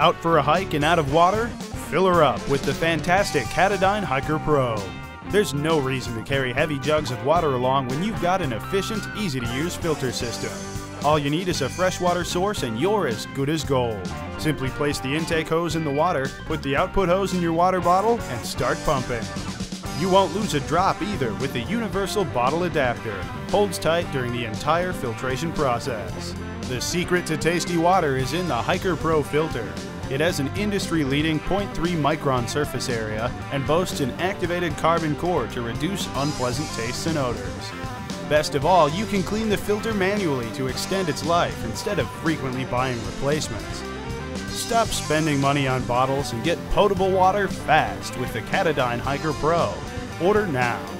Out for a hike and out of water? Fill her up with the fantastic Katadyn Hiker Pro. There's no reason to carry heavy jugs of water along when you've got an efficient, easy-to-use filter system. All you need is a freshwater source and you're as good as gold. Simply place the intake hose in the water, put the output hose in your water bottle, and start pumping. You won't lose a drop either with the universal bottle adapter. Holds tight during the entire filtration process. The secret to tasty water is in the Hiker Pro filter. It has an industry-leading 0.3 micron surface area and boasts an activated carbon core to reduce unpleasant tastes and odors. Best of all, you can clean the filter manually to extend its life instead of frequently buying replacements. Stop spending money on bottles and get potable water fast with the Katadyn Hiker Pro. Order now.